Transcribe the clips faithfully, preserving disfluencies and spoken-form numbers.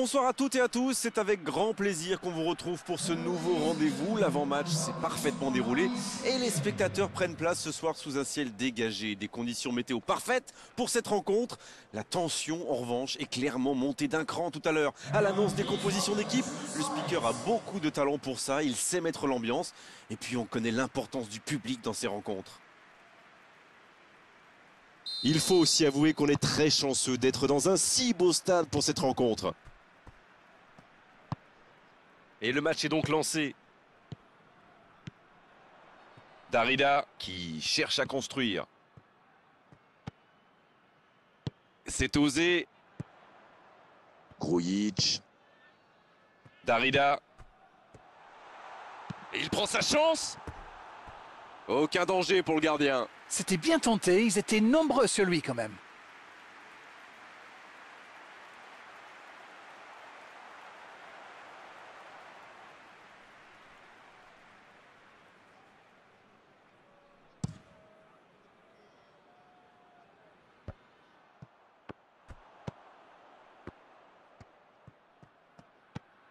Bonsoir à toutes et à tous, c'est avec grand plaisir qu'on vous retrouve pour ce nouveau rendez-vous. L'avant-match s'est parfaitement déroulé et les spectateurs prennent place ce soir sous un ciel dégagé. Des conditions météo parfaites pour cette rencontre. La tension, en revanche, est clairement montée d'un cran tout à l'heure. À l'annonce des compositions d'équipe, le speaker a beaucoup de talent pour ça, il sait mettre l'ambiance. Et puis on connaît l'importance du public dans ces rencontres. Il faut aussi avouer qu'on est très chanceux d'être dans un si beau stade pour cette rencontre. Et le match est donc lancé. Darida qui cherche à construire. C'est osé. Grujic. Darida. Et il prend sa chance. Aucun danger pour le gardien. C'était bien tenté, ils étaient nombreux sur lui quand même.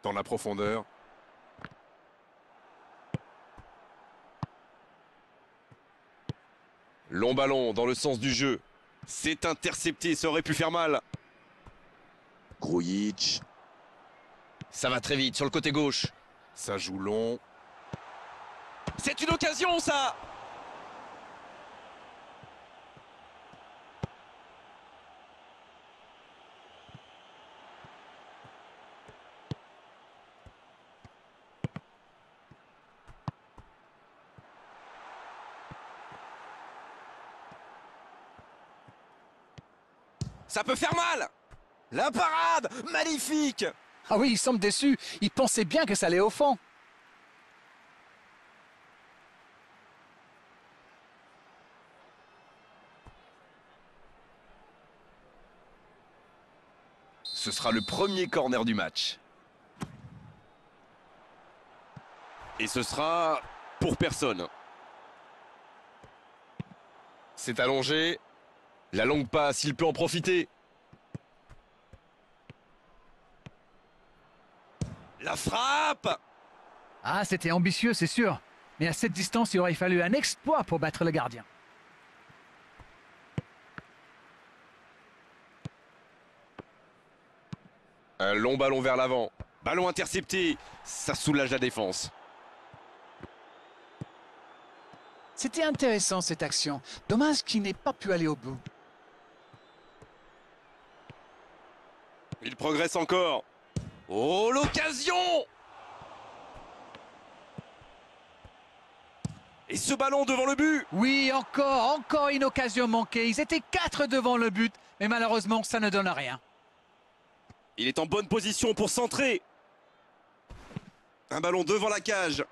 Dans la profondeur. Long ballon dans le sens du jeu. C'est intercepté, ça aurait pu faire mal. Grujic. Ça va très vite sur le côté gauche. Ça joue long. C'est une occasion, ça. Ça peut faire mal. La parade, magnifique. Ah oui, il semble déçu. Il pensait bien que ça allait au fond. Ce sera le premier corner du match. Et ce sera pour personne. C'est allongé. La longue passe, il peut en profiter. La frappe! Ah, c'était ambitieux, c'est sûr. Mais à cette distance, il aurait fallu un exploit pour battre le gardien. Un long ballon vers l'avant. Ballon intercepté. Ça soulage la défense. C'était intéressant, cette action. Dommage qu'il n'ait pas pu aller au bout. Il progresse encore. Oh, l'occasion! Et ce ballon devant le but! Oui, encore, encore une occasion manquée. Ils étaient quatre devant le but, mais malheureusement, ça ne donne rien. Il est en bonne position pour centrer. Un ballon devant la cage.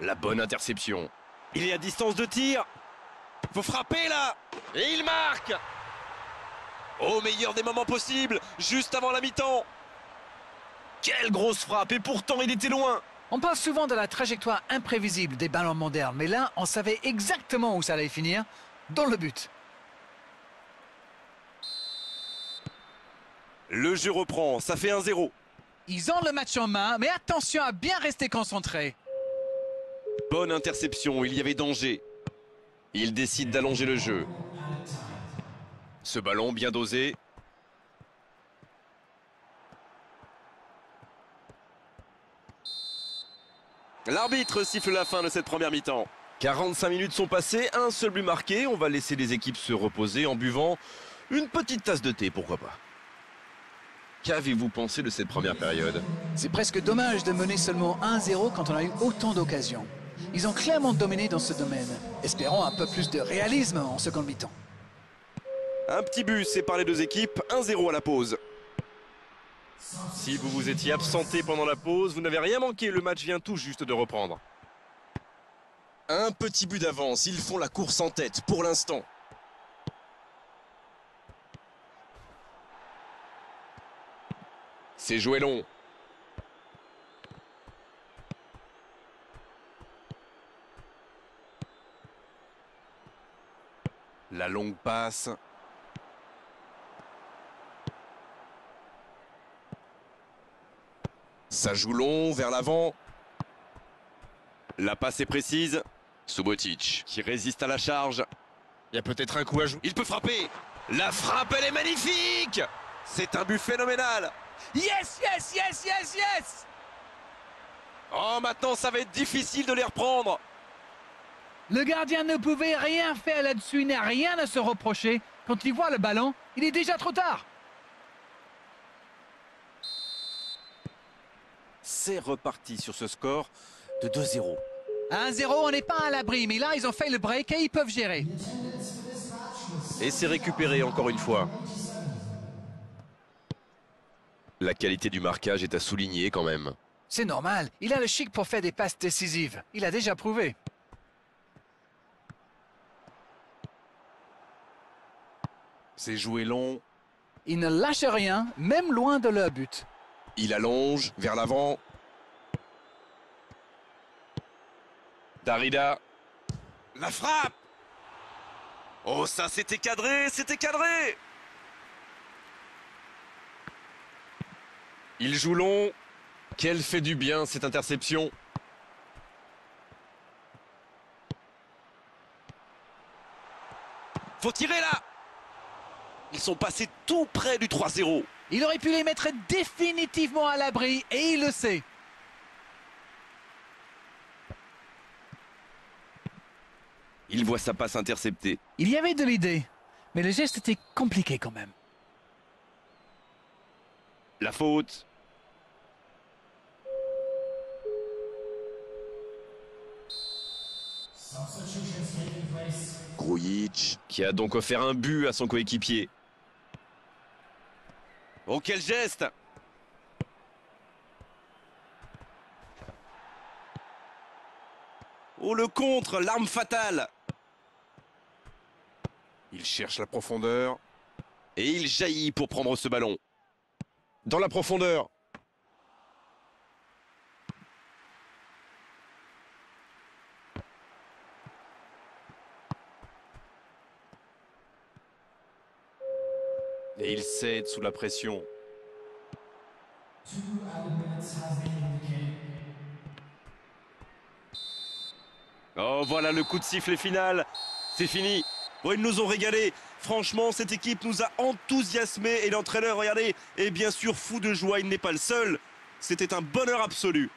La bonne interception. Il est à distance de tir. Faut frapper, là! Et il marque! Au meilleur des moments possibles, juste avant la mi-temps. Quelle grosse frappe, et pourtant il était loin. On parle souvent de la trajectoire imprévisible des ballons modernes, mais là, on savait exactement où ça allait finir, dans le but. Le jeu reprend, ça fait un zéro. Ils ont le match en main, mais attention à bien rester concentré. Bonne interception, il y avait danger. Il décide d'allonger le jeu. Ce ballon bien dosé. L'arbitre siffle la fin de cette première mi-temps. quarante-cinq minutes sont passées, un seul but marqué. On va laisser les équipes se reposer en buvant une petite tasse de thé, pourquoi pas. Qu'avez-vous pensé de cette première période? C'est presque dommage de mener seulement un zéro quand on a eu autant d'occasions. Ils ont clairement dominé dans ce domaine. Espérons un peu plus de réalisme en seconde mi-temps. Un petit but sépare les deux équipes, un zéro à la pause. Si vous vous étiez absenté pendant la pause, vous n'avez rien manqué, le match vient tout juste de reprendre. Un petit but d'avance, ils font la course en tête pour l'instant. C'est joué long. La longue passe. Ça joue long, vers l'avant. La passe est précise. Subotic qui résiste à la charge. Il y a peut-être un coup à jouer. Il peut frapper. La frappe, elle est magnifique. C'est un but phénoménal. Yes, yes, yes, yes, yes. Oh, maintenant, ça va être difficile de les reprendre. Le gardien ne pouvait rien faire là-dessus. Il n'a rien à se reprocher. Quand il voit le ballon, il est déjà trop tard. C'est reparti sur ce score de deux zéro. un zéro, on n'est pas à l'abri, mais là, ils ont fait le break et ils peuvent gérer. Et c'est récupéré encore une fois. La qualité du marquage est à souligner quand même. C'est normal, il a le chic pour faire des passes décisives. Il a déjà prouvé. C'est joué long. Il ne lâche rien, même loin de leur but. Il allonge vers l'avant. Darida. La frappe. Oh, ça, c'était cadré, c'était cadré. Il joue long. Quel fait du bien, cette interception. Faut tirer, là. Ils sont passés tout près du trois zéro. Il aurait pu les mettre définitivement à l'abri, et il le sait. Il voit sa passe interceptée. Il y avait de l'idée, mais le geste était compliqué quand même. La faute. Grujic, qui a donc offert un but à son coéquipier. Oh, quel geste! Oh, le contre, l'arme fatale! Il cherche la profondeur. Et il jaillit pour prendre ce ballon. Dans la profondeur. Et il cède sous la pression. Oh, voilà le coup de sifflet final. C'est fini. Oh, ils nous ont régalés. Franchement, cette équipe nous a enthousiasmés. Et l'entraîneur, regardez, est bien sûr fou de joie. Il n'est pas le seul. C'était un bonheur absolu.